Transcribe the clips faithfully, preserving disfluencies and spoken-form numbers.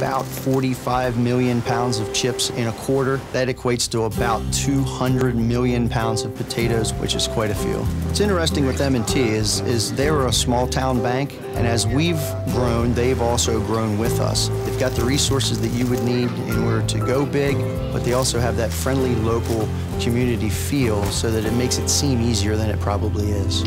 about forty-five million pounds of chips in a quarter. That equates to about two hundred million pounds of potatoes, which is quite a few. What's interesting with M and T is, is they were a small town bank, and as we've grown, they've also grown with us. They've got the resources that you would need in order to go big, but they also have that friendly local community feel so that it makes it seem easier than it probably is.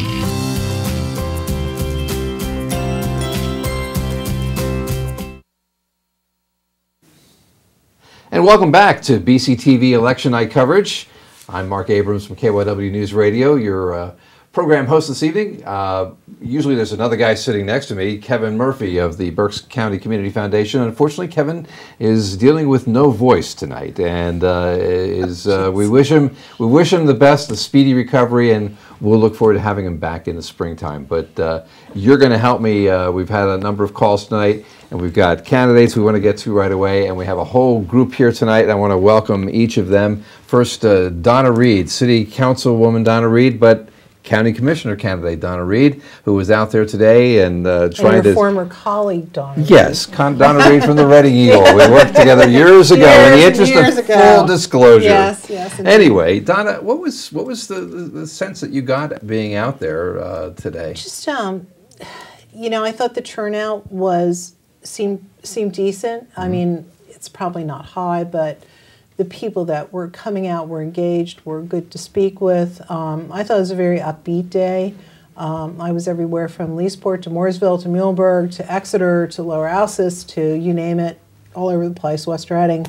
And welcome back to B C T V Election Night coverage. I'm Mark Abrams from K Y W News Radio, your uh, program host this evening. Uh, usually there's another guy sitting next to me, Kevin Murphy of the Berks County Community Foundation. Unfortunately, Kevin is dealing with no voice tonight, and uh, is uh, we wish him we wish him the best, the speedy recovery, and we'll look forward to having him back in the springtime. But uh, you're going to help me. Uh, we've had a number of calls tonight, and we've got candidates we want to get to right away, and we have a whole group here tonight. I want to welcome each of them. First, uh, Donna Reed, City Councilwoman Donna Reed, but County Commissioner candidate Donna Reed, who was out there today and uh, trying and your to... former colleague, Donna Reed. Yes, Con Donna Reed from the Reading Eagle. We worked together years ago years in the interest of ago. full disclosure. Yes, yes. Indeed. Anyway, Donna, what was what was the, the sense that you got being out there uh, today? Just, um, you know, I thought the turnout was seemed, seemed decent. Mm-hmm. I mean, it's probably not high, but the people that were coming out were engaged, were good to speak with. Um, I thought it was a very upbeat day. Um, I was everywhere from Leesport to Mooresville to Muhlenberg to Exeter to Lower Alsace to you name it, all over the place, West Reading,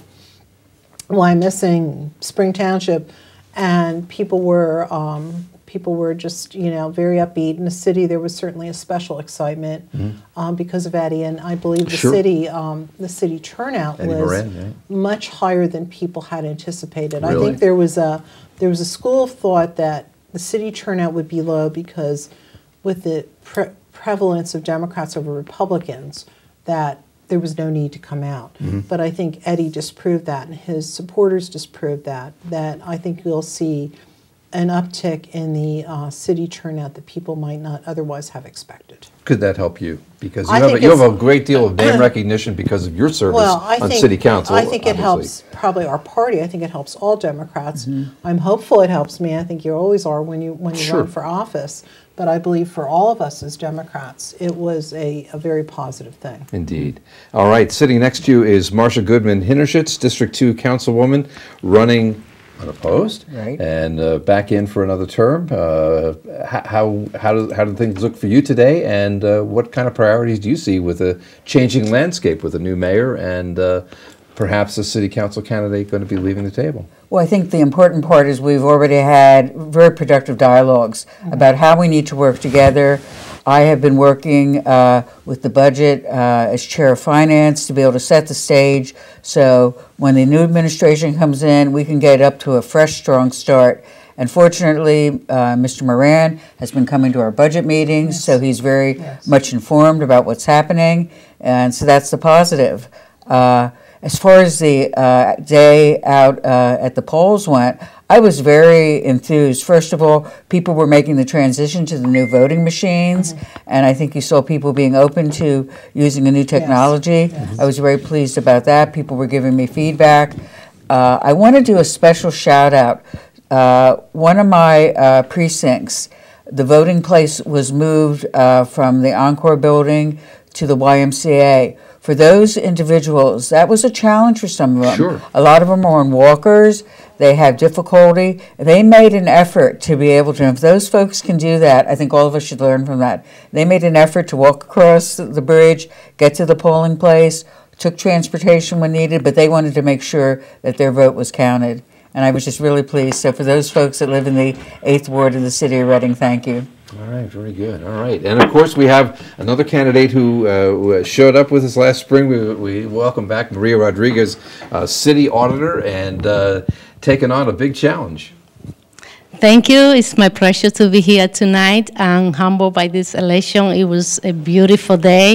Why Missing, Spring Township, and people were um, people were just you know very upbeat. In the city, there was certainly a special excitement mm-hmm. um, because of Addie, and I believe the sure. city um, the city turnout Addie was Moran, yeah. much higher than people had anticipated. Really? I think there was a there was a school of thought that the city turnout would be low because with the pre prevalence of Democrats over Republicans, that there was no need to come out. Mm-hmm. But I think Addie disproved that, and his supporters disproved that, that I think you'll see an uptick in the uh, city turnout that people might not otherwise have expected. Could that help you? Because you, have a, you have a great deal of name recognition because of your service well, I on think, city council. I think obviously. It helps probably our party. I think it helps all Democrats. Mm-hmm. I'm hopeful it helps me. I think you always are when you when you sure. run for office. But I believe for all of us as Democrats, it was a, a very positive thing. Indeed. All right, sitting next to you is Marcia Goodman-Hinnershitz, District two Councilwoman, running unopposed, right, and uh, back in for another term. Uh, how how do, how do things look for you today, and uh, what kind of priorities do you see with a changing landscape with a new mayor and uh, perhaps a city council candidate going to be leaving the table? Well, I think the important part is we've already had very productive dialogues about how we need to work together. I have been working uh, with the budget uh, as chair of finance to be able to set the stage so when the new administration comes in, we can get up to a fresh, strong start. And fortunately, uh, Mister Moran has been coming to our budget meetings, yes. so he's very yes. much informed about what's happening, and so that's the positive. Uh, As far as the uh, day out uh, at the polls went, I was very enthused. First of all, people were making the transition to the new voting machines, mm-hmm. and I think you saw people being open to using a new technology. Yes. Yes. I was very pleased about that. People were giving me feedback. Uh, I want to do a special shout out. Uh, one of my uh, precincts, the voting place was moved uh, from the Encore building to the Y M C A. For those individuals, that was a challenge for some of them. Sure. A lot of them are on walkers. They have difficulty. They made an effort to be able to, and if those folks can do that, I think all of us should learn from that. They made an effort to walk across the bridge, get to the polling place, took transportation when needed, but they wanted to make sure that their vote was counted. And I was just really pleased. So for those folks that live in the eighth Ward of the City of Reading, thank you. All right, very good. All right, and of course we have another candidate who uh, showed up with us last spring. We, we welcome back Maria Rodriguez, uh, city auditor, and uh, taking on a big challenge. Thank you. It's my pleasure to be here tonight. I'm humbled by this election. It was a beautiful day.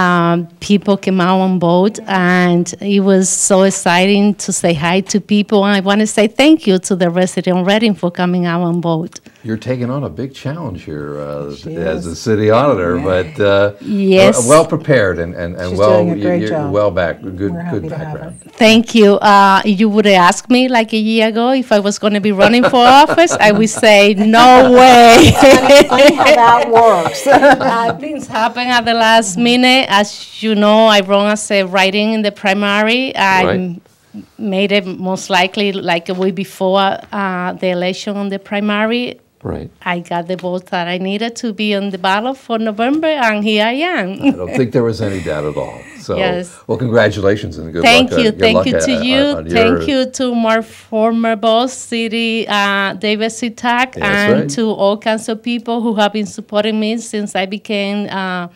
Um, people came out and voted, and it was so exciting to say hi to people. And I want to say thank you to the resident of Reading for coming out and vote. You're taking on a big challenge here uh, as is. the city auditor, but uh, yes. well prepared and, and, and well you're well back good good background. Thank you. Uh, you would ask me like a year ago if I was going to be running for office. I would say no way. It's funny how that works. uh, things happen at the last minute, as you know. I run as a writing in the primary. I'm right. made it most likely like a week before uh, the election on the primary. Right. I got the vote that I needed to be on the ballot for November, and here I am. I don't think there was any doubt at all. So, yes. Well, congratulations and good Thank luck. You. Good Thank luck you. Thank you to on, you. On Thank you to my former boss, City uh, David Sitak, yeah, and right. to all council people who have been supporting me since I became uh,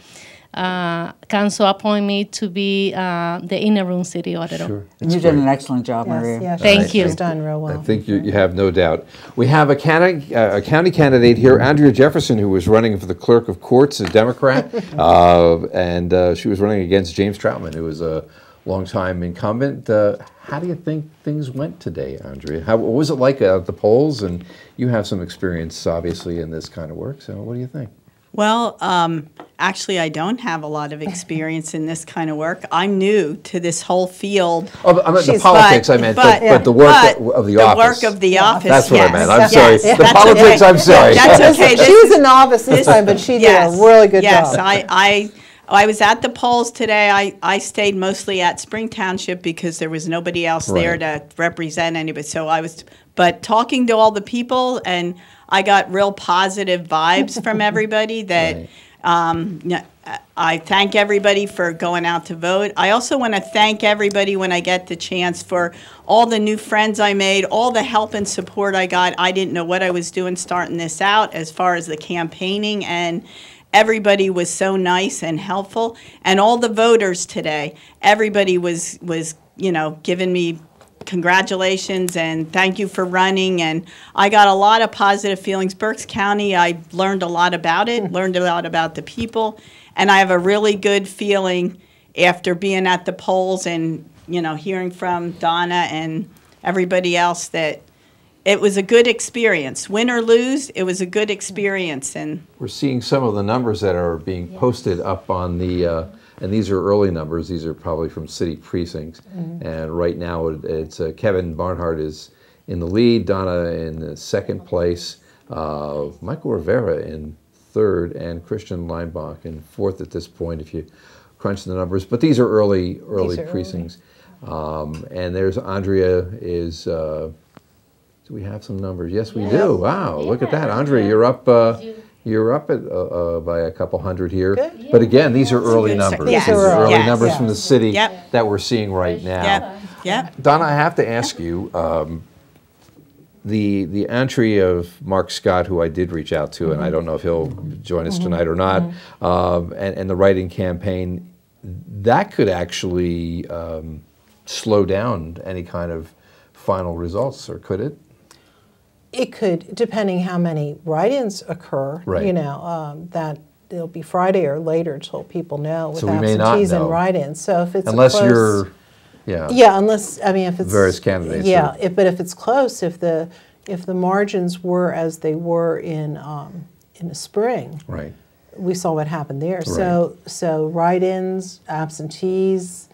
uh, council appointed me to be uh, the inner room city auditor. Sure. You great. did an excellent job, yes, Maria. Yes, Thank right. you. She's done real well. I think you, you have no doubt. We have a county, uh, a county candidate here, Andrea Jefferson, who was running for the clerk of courts, a Democrat, uh, and uh, she was running against James Troutman, who was a longtime incumbent. Uh, how do you think things went today, Andrea? How, what was it like at the polls? And you have some experience, obviously, in this kind of work, so what do you think? Well, um, actually, I don't have a lot of experience in this kind of work. I'm new to this whole field. Oh, I meant the politics, but, I meant, but, but, yeah. but the work but of the, the office. The work of the yeah. office, That's yes. what I meant. I'm yes. sorry. Yes. The That's politics, okay. I'm sorry. That's okay. She was a novice this time, but she did yes. a really good yes. job. Yes, I, I, I was at the polls today. I, I stayed mostly at Spring Township because there was nobody else right. there to represent anybody. So I was, but talking to all the people, and I got real positive vibes from everybody that right. um, I thank everybody for going out to vote. I also want to thank everybody when I get the chance for all the new friends I made, all the help and support I got. I didn't know what I was doing starting this out as far as the campaigning, and everybody was so nice and helpful. And all the voters today, everybody was, was you know, giving me congratulations and thank you for running, and I got a lot of positive feelings. Berks County, I learned a lot about it, learned a lot about the people, and I have a really good feeling after being at the polls and, you know, hearing from Donna and everybody else that it was a good experience. Win or lose, it was a good experience. And we're seeing some of the numbers that are being posted up on the uh, and these are early numbers. These are probably from city precincts. Mm-hmm. And right now, it, it's uh, Kevin Barnhart is in the lead, Donna in the second place, uh, Michael Rivera in third, and Christian Leinbach in fourth at this point, if you crunch the numbers. But these are early, early these are precincts. Early. Um, and there's Andrea is, uh, do we have some numbers? Yes, we yes. do. Wow, yeah. Look at that. Andrea, you're up. Uh, You're up at, uh, uh, by a couple hundred here, good. But again, these are early numbers. Yes. These are early yes. numbers yes. from the city yep. that we're seeing right now. Yep. Yep. Donna, I have to ask you, um, the the entry of Mark Scott, who I did reach out to, mm-hmm. and I don't know if he'll join us mm-hmm. tonight or not, mm-hmm. um, and, and the write-in campaign, that could actually um, slow down any kind of final results, or could it? It could, depending how many write-ins occur, right. you know, um, that it'll be Friday or later until people know with so absentees and write-ins. So if it's unless close, you're, yeah, yeah, unless I mean if it's various candidates, yeah. If, but if it's close, if the if the margins were as they were in um, in the spring, right? We saw what happened there. Right. So so write-ins, absentees.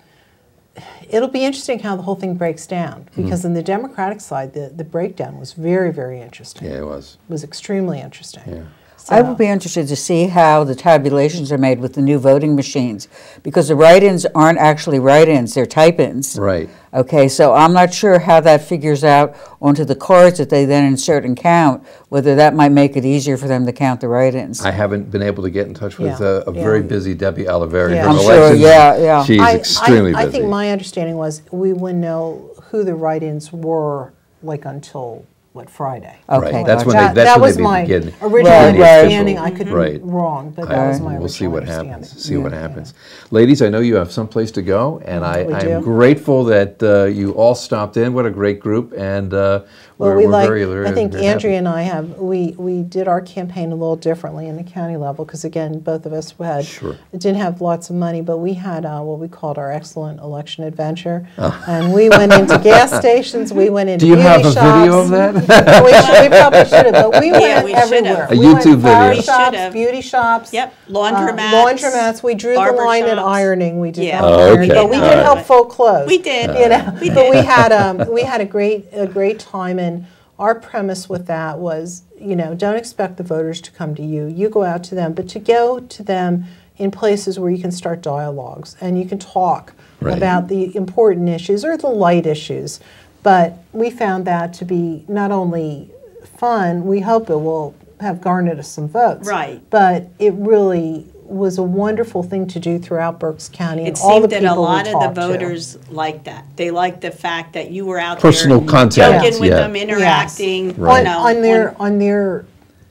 It'll be interesting how the whole thing breaks down, because mm. on the Democratic side, the, the breakdown was very, very interesting. Yeah, it was. It was extremely interesting. Yeah. So I will be interested to see how the tabulations are made with the new voting machines, because the write-ins aren't actually write-ins, they're type-ins. Right. Okay, so I'm not sure how that figures out onto the cards that they then insert and count, whether that might make it easier for them to count the write-ins. I haven't been able to get in touch with yeah. a, a yeah. very busy Debbie Oliveri. Yeah. I'm sure, yeah, yeah. She's I, extremely I, I busy. I think my understanding was we wouldn't know who the write-ins were, like, until... What, Friday? Okay. Right. That's when that, they, that's that when was they my begin. Original understanding. Right. I could be right. wrong, but that I, was my we'll original We'll see what happens. See yeah, what happens. Yeah. Ladies, I know you have someplace to go, and I, I am grateful that uh, you all stopped in. What a great group, and uh, well, we're, we we're like, very, very I think very Andrea happy. and I have, we, we did our campaign a little differently in the county level, because again, both of us had, sure. didn't have lots of money, but we had uh, what we called our excellent election adventure, oh. and we went into gas stations, we went into beauty shops. Do you have a video of that? we, should, we probably should have, but we went yeah, we everywhere. We went to flower shops, should've. beauty shops, yep. laundromats, uh, laundromats. We drew the line shops. at ironing. We did, yeah. oh, okay. but we did help right. folk clothes. We did, you know. We did. But we had um, we had a great a great time, and our premise with that was, you know, don't expect the voters to come to you. You go out to them, but to go to them in places where you can start dialogues and you can talk right. about the important issues or the light issues. But we found that to be not only fun, we hope it will have garnered us some votes. Right. But it really was a wonderful thing to do throughout Berks County. It seemed that a lot of the voters liked that. They liked the fact that you were out there joking with them, interacting. Right. On their, on their,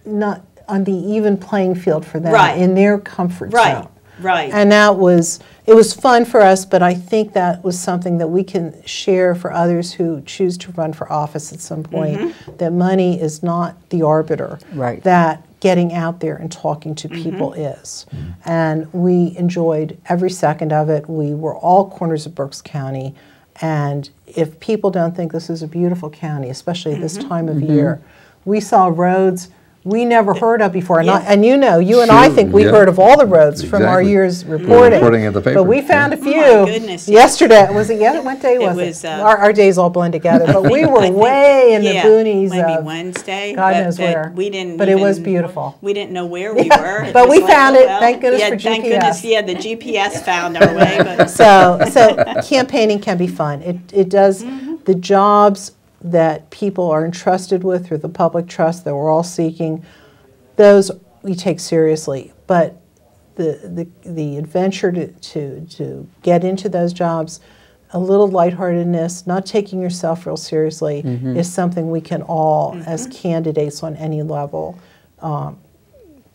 not on the even playing field for them, right. in their comfort right. zone. Right. And that was, it was fun for us, but I think that was something that we can share for others who choose to run for office at some point, mm-hmm. that money is not the arbiter, right. that getting out there and talking to people mm-hmm. is. Mm-hmm. And we enjoyed every second of it. We were all corners of Berks County, and if people don't think this is a beautiful county, especially at this mm-hmm. time of mm-hmm. year, we saw roads we never heard of before, and, yeah. I, and you know, you and sure, I think we've yeah. heard of all the roads exactly. from our years reporting. Reporting in the paper, but we found yeah. a few oh goodness, yesterday. Was it yesterday? What day was it? Was, it? Uh, our, our days all blend together, but we were think, way in yeah, the boonies. Maybe of, Wednesday. God but, knows but where. We didn't. But even, it was beautiful. We didn't know where we yeah. were. But we like, found well, it. Thank goodness yeah, for G P S. Thank goodness, yeah, the G P S found our way. But. So, so campaigning can be fun. It it does mm-hmm. the jobs that people are entrusted with through the public trust that we're all seeking, those we take seriously. But the the, the adventure to, to, to get into those jobs, a little lightheartedness, not taking yourself real seriously, mm-hmm. is something we can all, mm-hmm. as candidates on any level, um,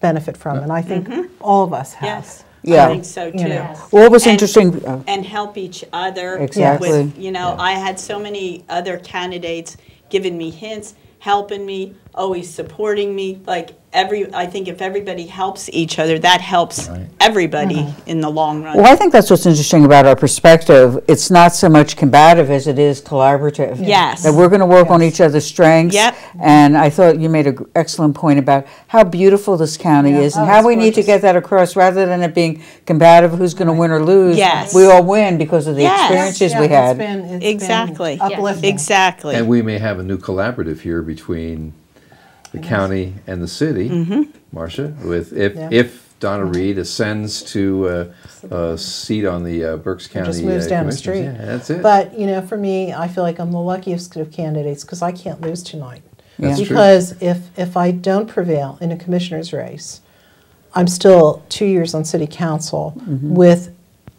benefit from. And I think mm-hmm. all of us have. Yes. Yeah. I think so too. You know. Well, it was and, interesting. Uh, and help each other. Exactly. With, you know, yeah. I had so many other candidates giving me hints, helping me, always supporting me. Like every, I think if everybody helps each other, that helps right. everybody mm-hmm. in the long run. Well, I think that's what's interesting about our perspective. It's not so much combative as it is collaborative. Yes. That we're going to work yes. on each other's strengths. Yep. And I thought you made an excellent point about how beautiful this county yeah. is and oh, how we gorgeous. need to get that across rather than it being combative, who's going to win or lose. Yes. We all win because of the yes. experiences yeah, we had. It's been, it's exactly. Been uplifting. Exactly. And we may have a new collaborative here between the county and the city, mm-hmm. Marcia, with if, yeah. if Donna Reed ascends to a, a seat on the uh, Berks County just moves uh, down the street. Yeah, that's it. But, you know, for me, I feel like I'm the luckiest of candidates because I can't lose tonight. That's because true. if if I don't prevail in a commissioner's race, I'm still two years on city council mm-hmm. with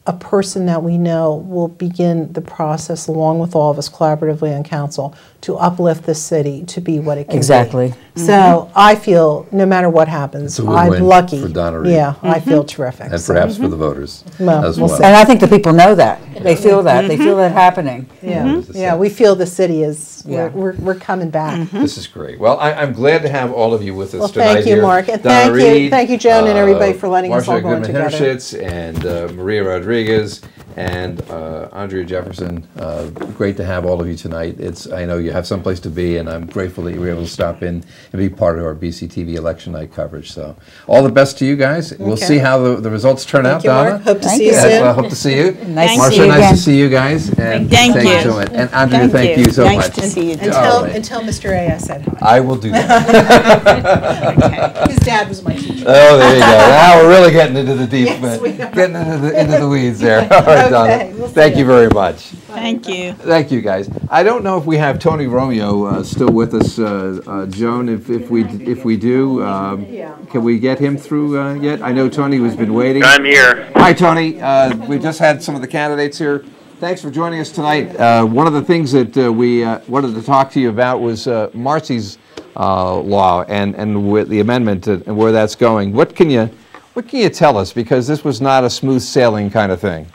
a person that we know will begin the process, along with all of us collaboratively on council, to uplift the city to be what it can exactly. be. Exactly. Mm-hmm. So I feel, no matter what happens, I'm lucky. For Donna Reed. Yeah, mm-hmm. I feel terrific. And so. perhaps mm-hmm. for the voters well, as well. And I think the people know that. Yeah. They feel that. Mm-hmm. They feel that happening. Yeah, mm-hmm. yeah. We feel the city is. Yeah. We're, we're we're coming back. Mm-hmm. This is great. Well, I, I'm glad to have all of you with us well, tonight. Thank you, here. Mark, and Donna thank Reed, you, thank you, Joan, uh, and everybody for letting Marcia us all go in together. Marcia Goodman-Hinnershitz and uh, Maria Rodriguez. And uh, Andrea Jefferson, uh, great to have all of you tonight. It's I know you have someplace to be, and I'm grateful that you were able to stop in and be part of our B C T V election night coverage. So all the best to you guys. Okay. We'll see how the, the results turn thank out, you, Donna. Mark. Hope to thank see you, you soon. I hope to see you. Nice Marcia, to see you nice again. to see you guys. And thank, thank you. So and Andrea, thank, thank you. you so nice much. Nice to see you. And tell, right. and tell Mister A I said hi. I will do that. Okay. His dad was my teacher. Oh, there you go. Now we're really getting into the deep yes, we are. Getting into the, into the weeds. There. All right, Donna. Okay, we'll Thank you very much. Thank you. Thank you, guys. I don't know if we have Tony Romeo uh, still with us, uh, uh, Joan. If if we if we do, um, can we get him through uh, yet? I know Tony has been waiting. I'm here. Hi, Tony. Uh, we just had some of the candidates here. Thanks for joining us tonight. Uh, one of the things that uh, we uh, wanted to talk to you about was uh, Marcy's uh, law and and with the amendment and where that's going. What can you What can you tell us? Because this was not a smooth sailing kind of thing.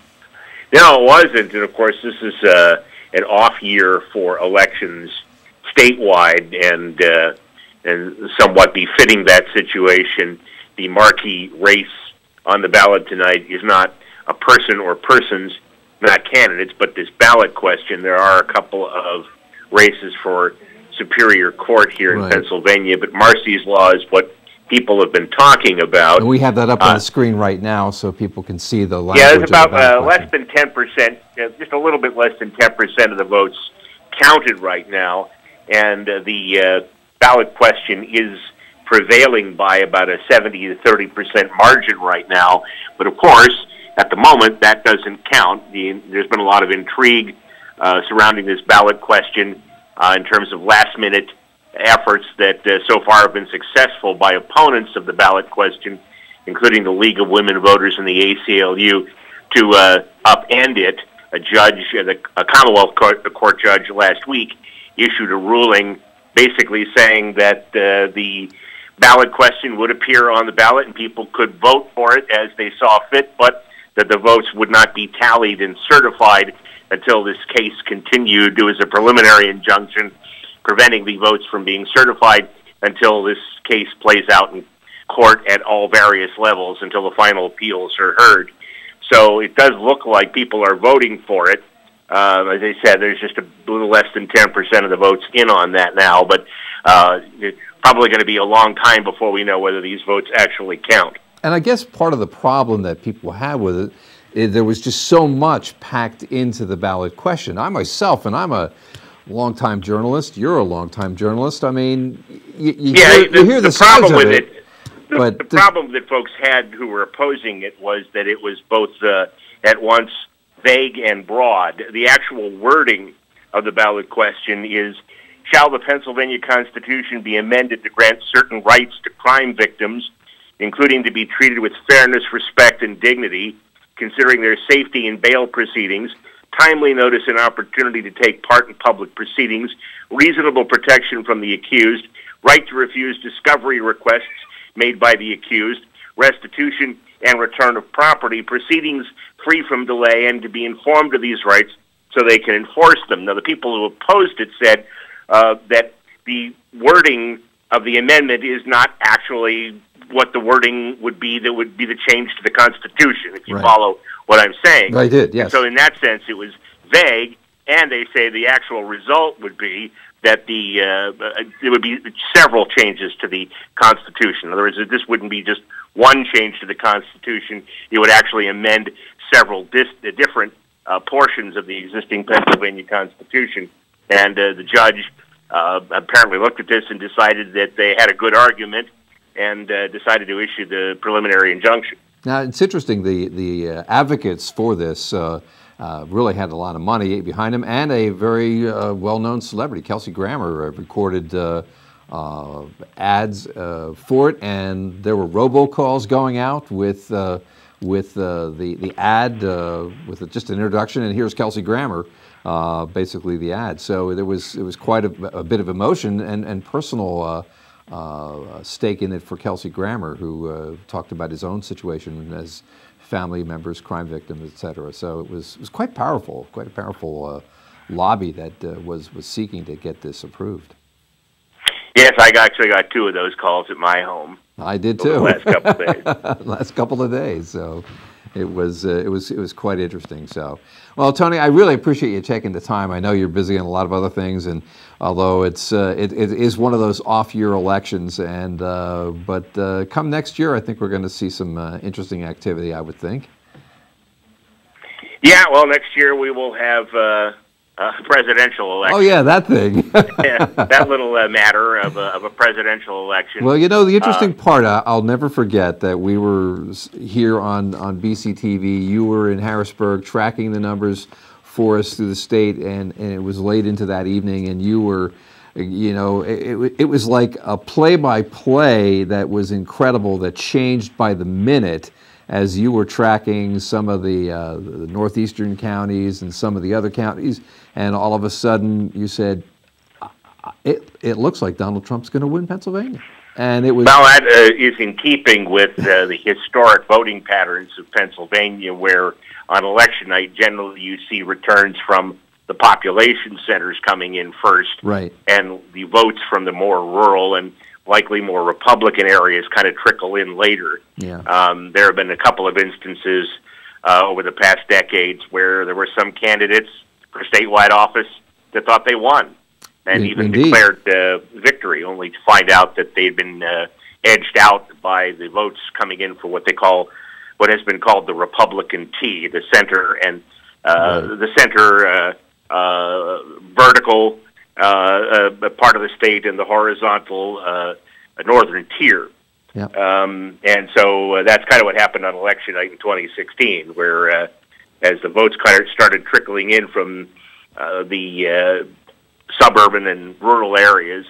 No, it wasn't. And, of course, this is uh, an off year for elections statewide, and, uh, and somewhat befitting that situation, the marquee race on the ballot tonight is not a person or persons, not candidates, but this ballot question. There are a couple of races for Superior Court here right. in Pennsylvania, but Marcy's Law is what people have been talking about. And we have that up uh, on the screen right now so people can see the language. Yeah, it's about uh, less than ten percent, uh, just a little bit less than ten percent of the votes counted right now, and uh, the uh, ballot question is prevailing by about a seventy to thirty percent margin right now. But of course, at the moment, that doesn't count. The, there's been a lot of intrigue uh, surrounding this ballot question uh, in terms of last-minute efforts that uh, so far have been successful by opponents of the ballot question, including the League of Women Voters and the A C L U, to uh, upend it. A judge, a Commonwealth Court, a court judge last week, issued a ruling basically saying that uh, the ballot question would appear on the ballot and people could vote for it as they saw fit, but that the votes would not be tallied and certified until this case continued. It was a preliminary injunction preventing the votes from being certified until this case plays out in court at all various levels, until the final appeals are heard. So it does look like people are voting for it. Uh, as I said, there's just a little less than ten percent of the votes in on that now, but uh, it's probably going to be a long time before we know whether these votes actually count. And I guess part of the problem that people had with it, is there was just so much packed into the ballot question. I myself, and I'm a longtime journalist, you're a longtime journalist, I mean, you, you, yeah, hear, the, you hear the, the sides of it. it the, but the, the problem that folks had who were opposing it was that it was both uh, at once vague and broad. The actual wording of the ballot question is, shall the Pennsylvania Constitution be amended to grant certain rights to crime victims, including to be treated with fairness, respect, and dignity, considering their safety in bail proceedings, timely notice and opportunity to take part in public proceedings, reasonable protection from the accused, right to refuse discovery requests made by the accused, restitution and return of property, proceedings free from delay, and to be informed of these rights so they can enforce them. Now, the people who opposed it said uh, that the wording of the amendment is not actually what the wording would be that would be the change to the Constitution, if you right. follow what I'm saying. I did, yes. So in that sense, it was vague, and they say the actual result would be that the uh, there would be several changes to the Constitution. In other words, this wouldn't be just one change to the Constitution. It would actually amend several dis different uh, portions of the existing Pennsylvania Constitution. And uh, the judge uh, apparently looked at this and decided that they had a good argument and uh, decided to issue the preliminary injunction. Now, it's interesting, the, the uh, advocates for this uh, uh, really had a lot of money behind them, and a very uh, well-known celebrity, Kelsey Grammer, recorded uh, uh, ads uh, for it, and there were robocalls going out with, uh, with uh, the, the ad, uh, with just an introduction, and here's Kelsey Grammer, uh, basically the ad. So there was, it was quite a, a bit of emotion and, and personal uh, Uh, stake in it for Kelsey Grammer, who uh, talked about his own situation as family members, crime victims, et cetera. So it was it was quite powerful, quite a powerful uh, lobby that uh, was was seeking to get this approved. Yes, I actually got two of those calls at my home. I did too. The last couple of days. Last couple of days. So it was uh, it was it was quite interesting. So, well, Tony, I really appreciate you taking the time. I know you're busy on a lot of other things, and although it's uh, it, it is one of those off-year elections, and uh, but uh, come next year, I think we're going to see some uh, interesting activity, I would think. Yeah, well, next year we will have uh, a presidential election. Oh yeah, that thing. yeah, that little uh, matter of a, of a presidential election. Well, you know, the interesting uh, part, I, I'll never forget that we were here on, on B C T V, you were in Harrisburg tracking the numbers for us through the state, and, and it was late into that evening, and you were, you know, it, it was like a play-by-play that was incredible, that changed by the minute as you were tracking some of the, uh, the northeastern counties and some of the other counties, and all of a sudden you said, it, it looks like Donald Trump's going to win Pennsylvania. And it was... Well, that uh, is in keeping with uh, the historic voting patterns of Pennsylvania, where on election night, generally you see returns from the population centers coming in first, right. and the votes from the more rural and likely more Republican areas kind of trickle in later. Yeah. Um, there have been a couple of instances uh, over the past decades where there were some candidates for statewide office that thought they won. and even Indeed. declared uh, victory, only to find out that they had been uh, edged out by the votes coming in for what they call, what has been called the Republican T, the center and uh, right. the center uh, uh, vertical uh, uh, part of the state and the horizontal uh, northern tier. Yep. Um, and so uh, that's kind of what happened on election night in twenty sixteen, where uh, as the votes started trickling in from uh, the uh, suburban and rural areas,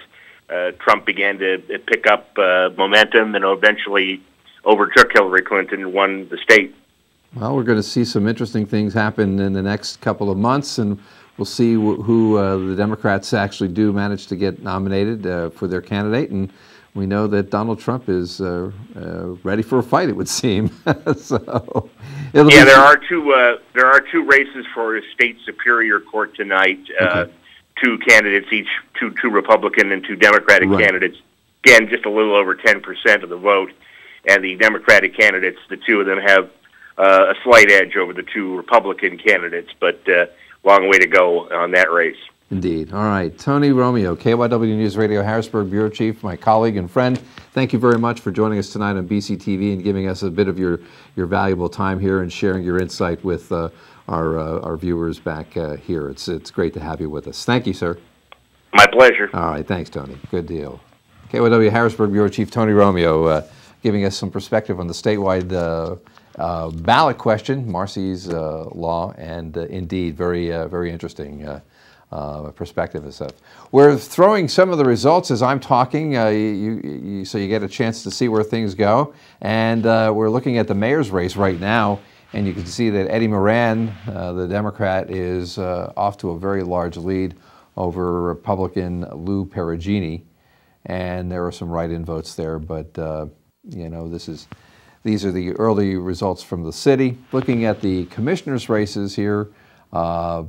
uh, Trump began to pick up uh, momentum and eventually overtook Hillary Clinton and won the state. Well, we're going to see some interesting things happen in the next couple of months, and we'll see who uh, the Democrats actually do manage to get nominated uh, for their candidate. And we know that Donald Trump is uh, uh, ready for a fight, it would seem. so, yeah, be- there are two uh, there are two races for a state superior court tonight. Uh, okay. Two candidates each, two two Republican and two Democratic right. candidates. Again, just a little over ten percent of the vote, and the Democratic candidates, the two of them have uh, a slight edge over the two Republican candidates, but uh, long way to go on that race. Indeed. All right. Tony Romeo, K Y W News Radio, Harrisburg Bureau Chief, my colleague and friend, thank you very much for joining us tonight on B C T V and giving us a bit of your, your valuable time here and sharing your insight with uh, our uh, our viewers back uh, here. It's, it's great to have you with us. Thank you, sir. My pleasure. All right. Thanks, Tony. Good deal. K Y W Harrisburg Bureau Chief Tony Romeo uh, giving us some perspective on the statewide uh, uh, ballot question, Marcy's uh, Law, and uh, indeed, very, uh, very interesting uh Uh, perspective and stuff. We're throwing some of the results as I'm talking, uh, you, you, so you get a chance to see where things go. And uh, we're looking at the mayor's race right now, and you can see that Eddie Moran, uh, the Democrat, is uh, off to a very large lead over Republican Lou Perugini. And there are some write-in votes there, but uh, you know, this is these are the early results from the city. Looking at the commissioners' races here. Uh,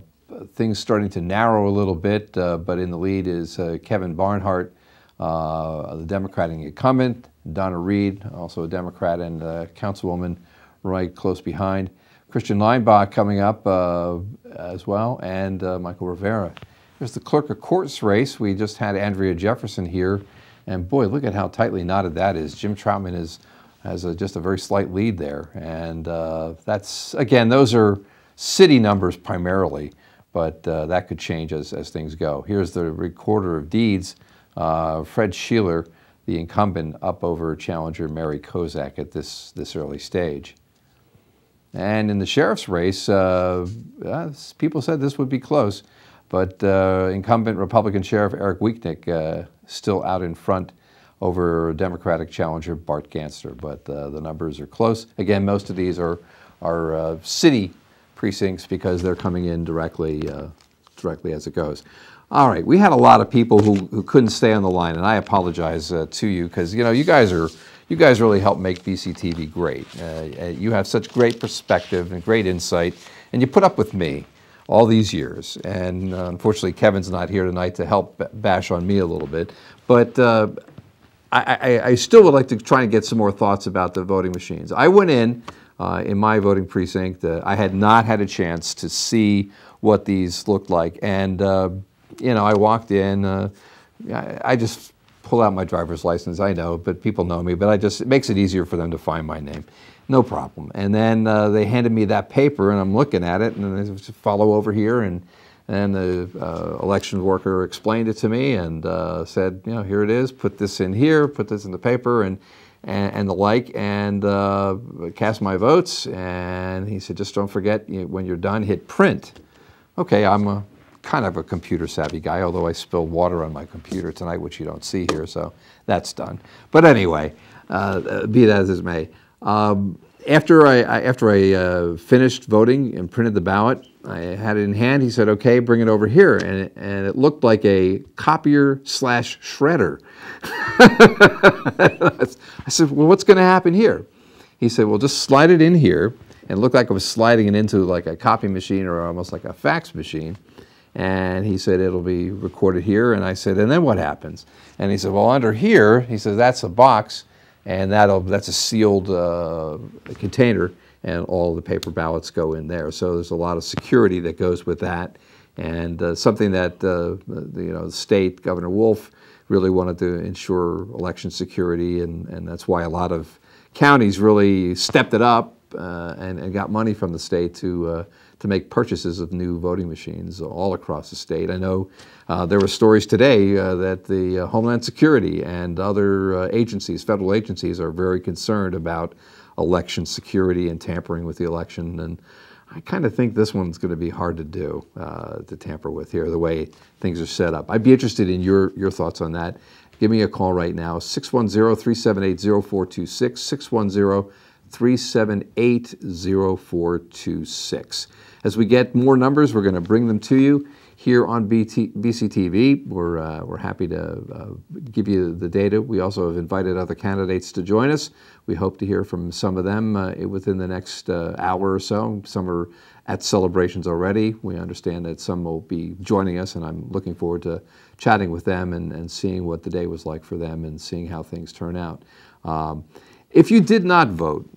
Things starting to narrow a little bit, uh, but in the lead is uh, Kevin Barnhart, uh, the Democratic incumbent, Donna Reed, also a Democrat, and uh, Councilwoman right close behind. Christian Leinbach coming up uh, as well, and uh, Michael Rivera. There's the Clerk of Courts race. We just had Andrea Jefferson here, and boy, look at how tightly knotted that is. Jim Troutman is, has a, just a very slight lead there, and uh, that's, again, those are city numbers primarily. But uh, that could change as, as things go. Here's the Recorder of Deeds, uh, Fred Sheeler, the incumbent, up over challenger Mary Kozak at this, this early stage. And in the sheriff's race, uh, uh, people said this would be close, but uh, incumbent Republican Sheriff Eric Weeknick uh, still out in front over Democratic challenger Bart Ganster, but uh, the numbers are close. Again, most of these are, are uh, city precincts because they're coming in directly uh, directly as it goes. All right, we had a lot of people who, who couldn't stay on the line, and I apologize uh, to you because you know you guys are you guys really helped make B C T V great. Uh, you have such great perspective and great insight, and you put up with me all these years. And uh, unfortunately, Kevin's not here tonight to help bash on me a little bit, but uh, I, I, I still would like to try and get some more thoughts about the voting machines. I went in. Uh, in my voting precinct, uh, I had not had a chance to see what these looked like. And, uh, you know, I walked in, uh, I, I just pull out my driver's license, I know, but people know me, but I just, it makes it easier for them to find my name. No problem. And then uh, they handed me that paper and I'm looking at it and then they follow over here and, and the uh, election worker explained it to me and uh, said, you know, here it is, put this in here, put this in the paper and and the like, and uh, cast my votes. And he said, just don't forget, you know, when you're done, hit print. Okay, I'm a, kind of a computer savvy guy, although I spilled water on my computer tonight, which you don't see here, so that's done. But anyway, uh, be that as it may. Um, after I, I, after I uh, finished voting and printed the ballot, I had it in hand. He said, okay, bring it over here. And, and it looked like a copier slash shredder. I said, well, what's going to happen here? He said, well, just slide it in here. And it looked like I was sliding it into like a copy machine or almost like a fax machine. And he said, it'll be recorded here. And I said, and then what happens? And he said, well, under here, he says, that's a box. And that'll, that's a sealed uh, container. And all the paper ballots go in there. So there's a lot of security that goes with that. and uh, something that uh, the, you know, the state, Governor Wolf, really wanted to ensure election security, and, and that's why a lot of counties really stepped it up uh, and, and got money from the state to uh, to make purchases of new voting machines all across the state. I know uh, there were stories today uh, that the uh, Homeland Security and other uh, agencies, federal agencies, are very concerned about election security and tampering with the election, and I kind of think this one's going to be hard to do, uh, to tamper with here, the way things are set up. I'd be interested in your, your thoughts on that. Give me a call right now, six one zero, three seven eight, zero four two six, six one zero, three seven eight, zero four two six. As we get more numbers, we're going to bring them to you here on B C T V. We're, uh, we're happy to uh, give you the data. We also have invited other candidates to join us. We hope to hear from some of them uh, within the next uh, hour or so. Some are at celebrations already. We understand that some will be joining us, and I'm looking forward to chatting with them and, and seeing what the day was like for them and seeing how things turn out. Um, if you did not vote,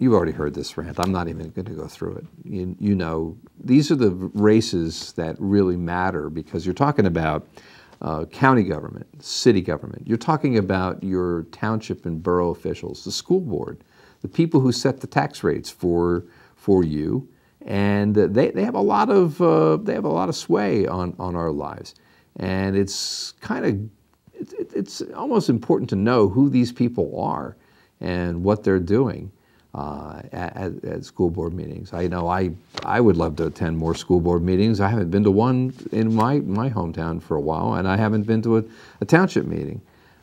you've already heard this rant. I'm not even going to go through it. You, you know, these are the races that really matter, because you're talking about uh, county government, city government. You're talking about your township and borough officials, the school board, the people who set the tax rates for for you, and they they have a lot of uh, they have a lot of sway on on our lives, and it's kind of it, it's almost important to know who these people are and what they're doing. Uh, at, at school board meetings. I know I, I would love to attend more school board meetings. I haven't been to one in my, my hometown for a while, and I haven't been to a, a township meeting.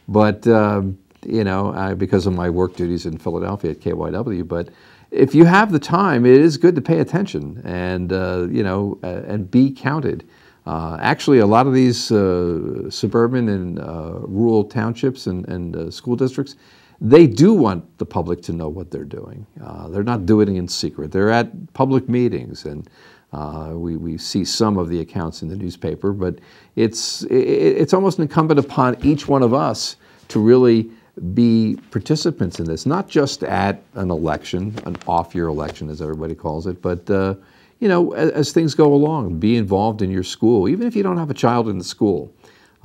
But, um, you know, I, because of my work duties in Philadelphia at K Y W, but if you have the time, it is good to pay attention and, uh, you know, uh, and be counted. Uh, actually, a lot of these uh, suburban and uh, rural townships and, and uh, school districts, they do want the public to know what they're doing. Uh, they're not doing it in secret. They're at public meetings, and uh, we, we see some of the accounts in the newspaper, but it's, it, it's almost incumbent upon each one of us to really be participants in this, not just at an election, an off-year election as everybody calls it, but uh, you know, as, as things go along, be involved in your school, even if you don't have a child in the school.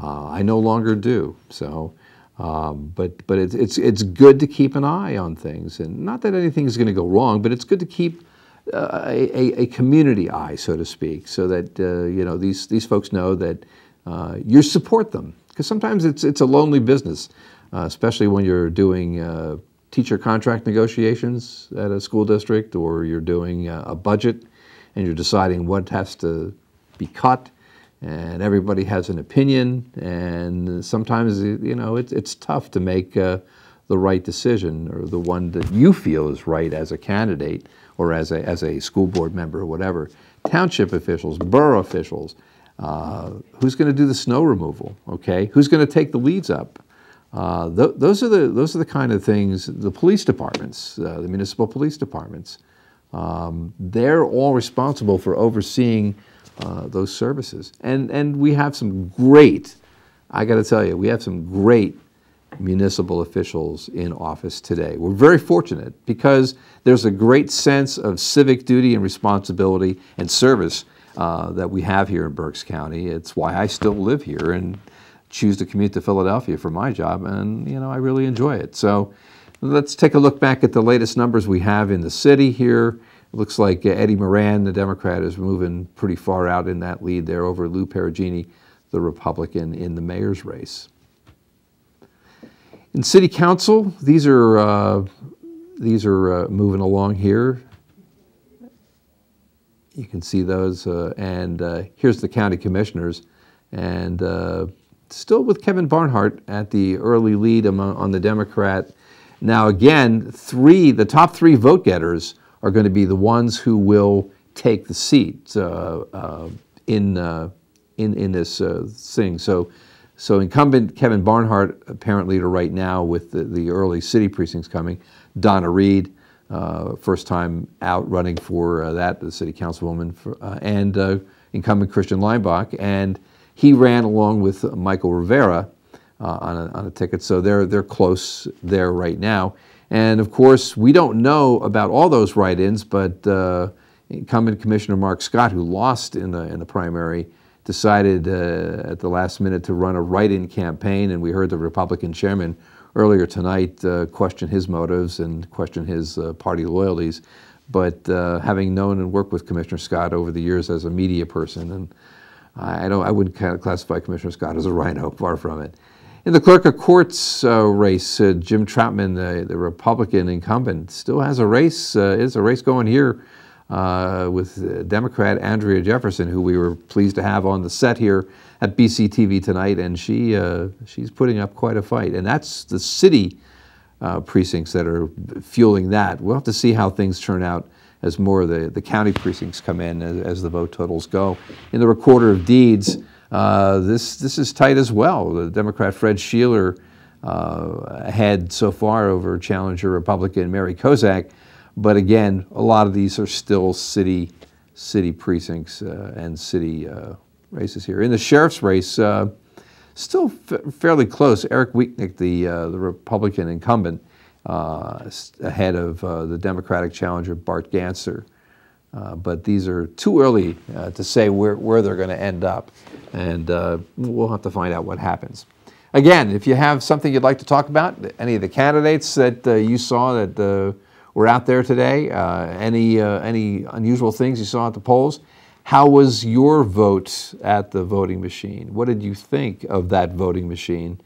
Uh, I no longer do, so. Um, but but it's, it's, it's good to keep an eye on things, and not that anything's going to go wrong, but it's good to keep uh, a, a community eye, so to speak, so that uh, you know, these, these folks know that uh, you support them, because sometimes it's, it's a lonely business, uh, especially when you're doing uh, teacher contract negotiations at a school district, or you're doing uh, a budget and you're deciding what has to be cut. And everybody has an opinion, and sometimes, you know, it's, it's tough to make uh, the right decision, or the one that you feel is right as a candidate or as a, as a school board member or whatever. Township officials, borough officials, uh, who's going to do the snow removal, okay? Who's going to take the leaves up? Uh, th those, are the, those are the kind of things, the police departments, uh, the municipal police departments, um, they're all responsible for overseeing Uh, those services, and and we have some great, I got to tell you, we have some great municipal officials in office today. We're very fortunate, because there's a great sense of civic duty and responsibility and service uh, that we have here in Berks County. It's why I still live here and choose to commute to Philadelphia for my job, and you know, I really enjoy it. So let's take a look back at the latest numbers we have in the city here. It looks like Eddie Moran, the Democrat, is moving pretty far out in that lead there over Lou Perugini, the Republican, in the mayor's race. In city council, these are, uh, these are uh, moving along here. You can see those. Uh, and uh, here's the county commissioners. And uh, still with Kevin Barnhart at the early lead among, on the Democrat. Now, again, three, the top three vote getters are going to be the ones who will take the seat uh, uh, in, uh, in in this uh, thing. So, so incumbent Kevin Barnhart, apparent leader right now, with the, the early city precincts coming. Donna Reed, uh, first time out running for uh, that, the city councilwoman, for, uh, and uh, incumbent Christian Leinbach, and he ran along with Michael Rivera uh, on a, on a ticket. So they're they're close there right now. And of course, we don't know about all those write-ins, but uh, Incumbent Commissioner Mark Scott, who lost in the, in the primary, decided uh, at the last minute to run a write-in campaign, and we heard the Republican chairman earlier tonight uh, question his motives and question his uh, party loyalties. But uh, having known and worked with Commissioner Scott over the years as a media person, and I don't, I wouldn't classify Commissioner Scott as a rhino, far from it. In the clerk of courts uh, race, uh, Jim Troutman, the, the Republican incumbent, still has a race. Uh, it's a race going here uh, with Democrat Andrea Jefferson, who we were pleased to have on the set here at B C T V tonight, and she uh, she's putting up quite a fight. And that's the city uh, precincts that are fueling that. We'll have to see how things turn out as more of the, the county precincts come in as, as the vote totals go. In the recorder of deeds, uh, this, this is tight as well. The Democrat Fred Sheeler uh, ahead so far over challenger Republican Mary Kozak, but again, a lot of these are still city, city precincts uh, and city uh, races here. In the sheriff's race, uh, still f fairly close. Eric Weeknick, the, uh, the Republican incumbent, Uh, ahead of uh, the Democratic challenger Bart Ganser. Uh, but these are too early uh, to say where, where they're going to end up. And uh, we'll have to find out what happens. Again, if you have something you'd like to talk about, any of the candidates that uh, you saw that uh, were out there today, uh, any, uh, any unusual things you saw at the polls, how was your vote at the voting machine? What did you think of that voting machine?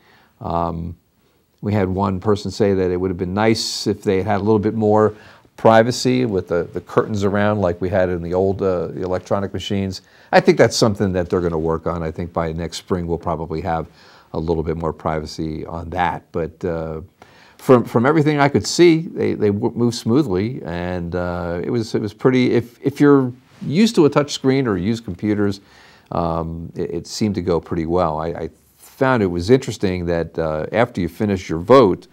Um, We had one person say that it would have been nice if they had a little bit more privacy with the, the curtains around like we had in the old uh, the electronic machines. I think that's something that they're going to work on. I think by next spring we'll probably have a little bit more privacy on that. But uh, from from everything I could see, they, they moved smoothly, and uh, it was it was pretty. If if you're used to a touch screen or use computers, um, it, it seemed to go pretty well. I. I found it was interesting that uh, after you finished your vote,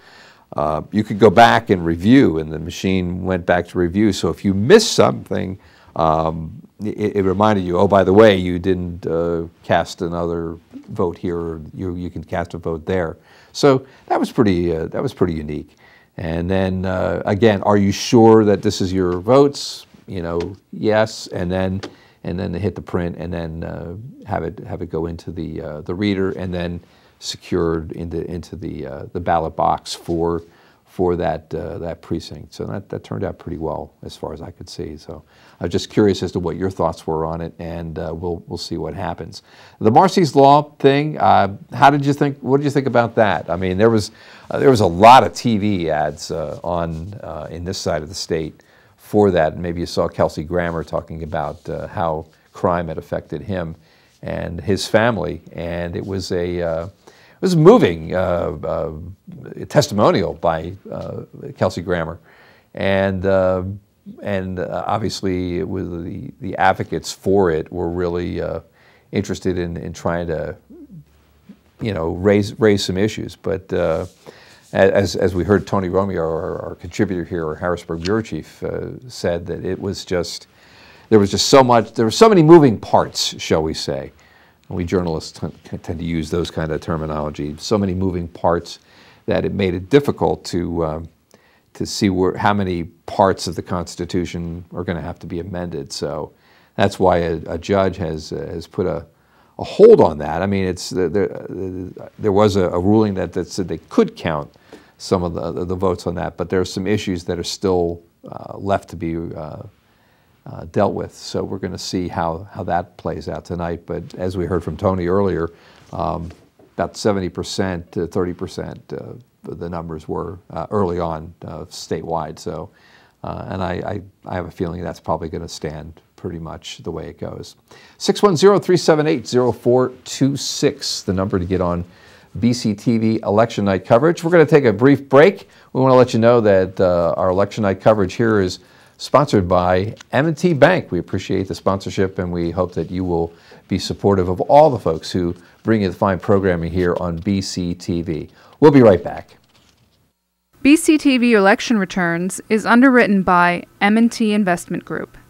uh, you could go back and review, and the machine went back to review. So if you missed something, um, it, it reminded you, oh, by the way, you didn't uh, cast another vote here, or you, you can cast a vote there. So that was pretty, uh, that was pretty unique. And then, uh, again, are you sure that this is your votes? You know, yes, and then and then they hit the print, and then uh, have it have it go into the uh, the reader, and then secured into into the uh, the ballot box for for that uh, that precinct. So that that turned out pretty well as far as I could see. So I was just curious as to what your thoughts were on it, and uh, we'll we'll see what happens. The Marcy's Law thing. Uh, how did you think? What did you think about that? I mean, there was uh, there was a lot of T V ads uh, on uh, in this side of the state for that. Maybe you saw Kelsey Grammer talking about uh, how crime had affected him and his family, and it was a uh, it was a moving uh, uh, testimonial by uh, Kelsey Grammer, and uh, and uh, obviously it was the the advocates for it were really uh, interested in in trying to, you know, raise raise some issues, but. Uh, As, as we heard Tony Romeo, our, our contributor here, our Harrisburg bureau chief, uh, said that it was just, there was just so much, there were so many moving parts, shall we say. And we journalists tend to use those kind of terminology, so many moving parts that it made it difficult to, um, to see where, how many parts of the Constitution are going to have to be amended. So that's why a, a judge has, uh, has put a a hold on that. I mean, it's there. There was a, a ruling that, that said they could count some of the, the votes on that, but there are some issues that are still uh, left to be uh, uh, dealt with. So we're going to see how how that plays out tonight. But as we heard from Tony earlier, um, about seventy percent to thirty percent uh, the numbers were uh, early on uh, statewide. So, uh, and I, I I have a feeling that's probably going to stand pretty much the way it goes. six one zero, three seven eight, zero four two six, the number to get on B C T V election night coverage. We're going to take a brief break. We want to let you know that uh, our election night coverage here is sponsored by M and T Bank. We appreciate the sponsorship, and we hope that you will be supportive of all the folks who bring you the fine programming here on B C T V. We'll be right back. B C T V election returns is underwritten by M and T Investment Group.